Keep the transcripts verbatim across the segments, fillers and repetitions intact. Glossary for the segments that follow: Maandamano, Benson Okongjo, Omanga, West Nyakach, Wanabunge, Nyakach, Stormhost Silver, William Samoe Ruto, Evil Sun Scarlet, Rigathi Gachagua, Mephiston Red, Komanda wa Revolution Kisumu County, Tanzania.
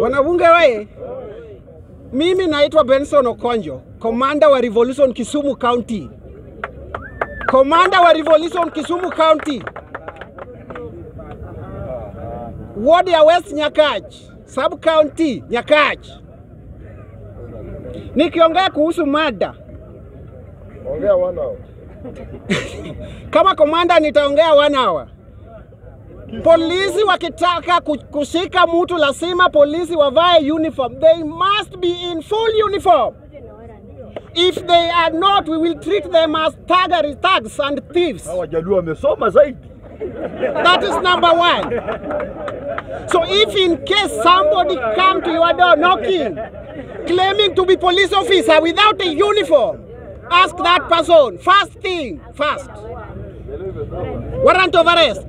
Wanabunge wae, mimi naitwa Benson Okongjo, Komanda wa Revolution Kisumu County. Komanda wa Revolution Kisumu County. Ward ya West Nyakach, Sub County Nyakach. Nikiongea kuhusu mada. Ongea one hour. Kama komanda nitaongea one hour. Polisi wakitaka kushika mtu lazima polisi wavae uniform. They must be in full uniform. If they are not, we will treat them as thuggery, thugs and thieves. That is number one. So if in case somebody come to your door knocking, claiming to be police officer without a uniform, ask that person, first thing, first, warrant of arrest.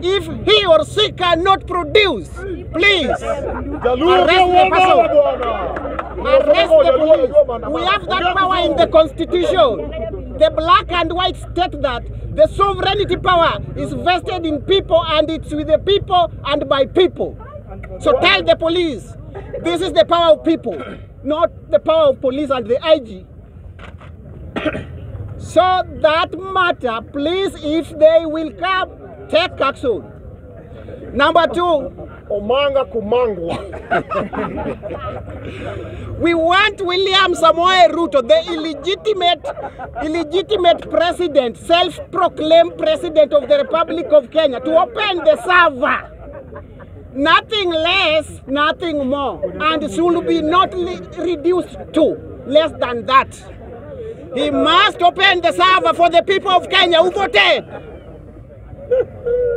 If he or she cannot produce, please arrest the person. Arrest the police. We have that power in the Constitution. The black and white state that the sovereignty power is vested in people and it's with the people and by people. So tell the police, this is the power of people, not the power of police and the I G. So that matter, please, if they will come, take action. Number two, Omanga Kumangwa. We want William Samoe Ruto, the illegitimate, illegitimate president, self-proclaimed president of the Republic of Kenya, to open the server. Nothing less, nothing more, and should be not reduced to less than that. He must open the server for the people of Kenya who voted.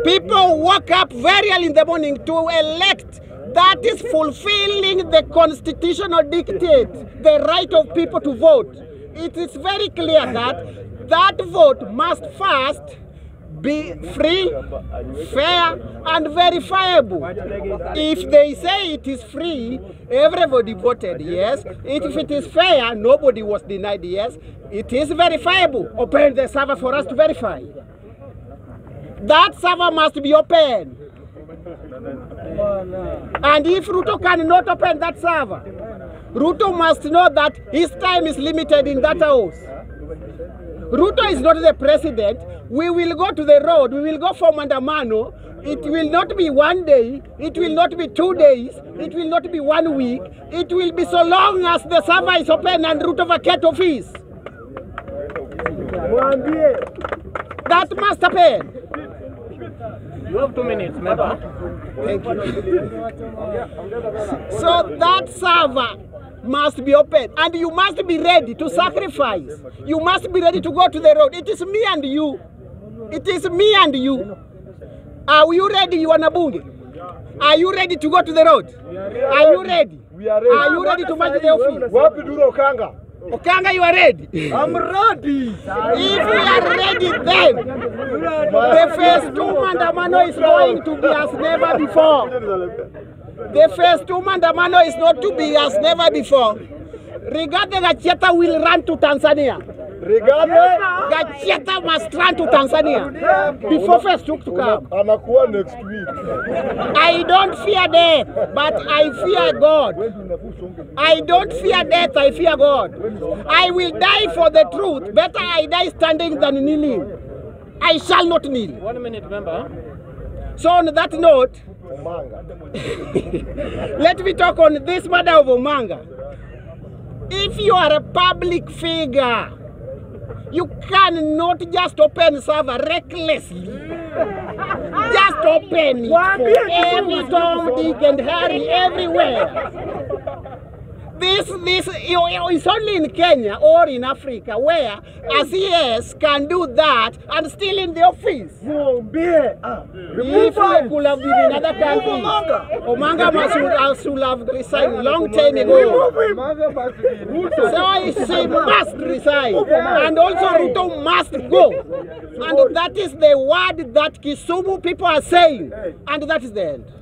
People woke up very early in the morning to elect. That is fulfilling the constitutional dictate, the right of people to vote. It is very clear that that vote must first be free, fair, and verifiable. If they say it is free, everybody voted yes. If it is fair, nobody was denied yes. It is verifiable. Open the server for us to verify. That server must be open. And if Ruto cannot open that server, Ruto must know that his time is limited in that house. Ruto is not the president. We will go to the road. We will go for Maandamano. It will not be one day. It will not be two days. It will not be one week. It will be so long as the server is open and Ruto vacate office. That must happen. You have two minutes, member. Thank you. So that server must be open, and you must be ready to sacrifice. You must be ready to go to the road. It is me and you. It is me and you. Are you ready, you wanabunge? Are you ready to go to the road? Are you ready? Are you ready to march the office? Okanga, you are ready? I'm ready. If we are ready, then the phase two Maandamano is going to be as never before. The phase two Maandamano is not to be as never before. Rigathi Gachagua will run to Tanzania. Rigathi Gachagua must run to Tanzania before phase two to come. Anakuwa next week. I don't fear death, but I fear God. I don't fear death, I fear God. I will die for the truth. Better I die standing than kneeling. I shall not kneel. One minute, remember. So on that note, let me talk on this matter of Omanga. If you are a public figure, you cannot just open server recklessly. Just open it for every Tom, Dick and Harry everywhere. This, this is only in Kenya or in Africa where A C S can do that and still in the office. If I could have been in other countries, Omanga must have resigned long time ago. So she must resign. And also Ruto must go. And that is the word that Kisumu people are saying. And that is the end.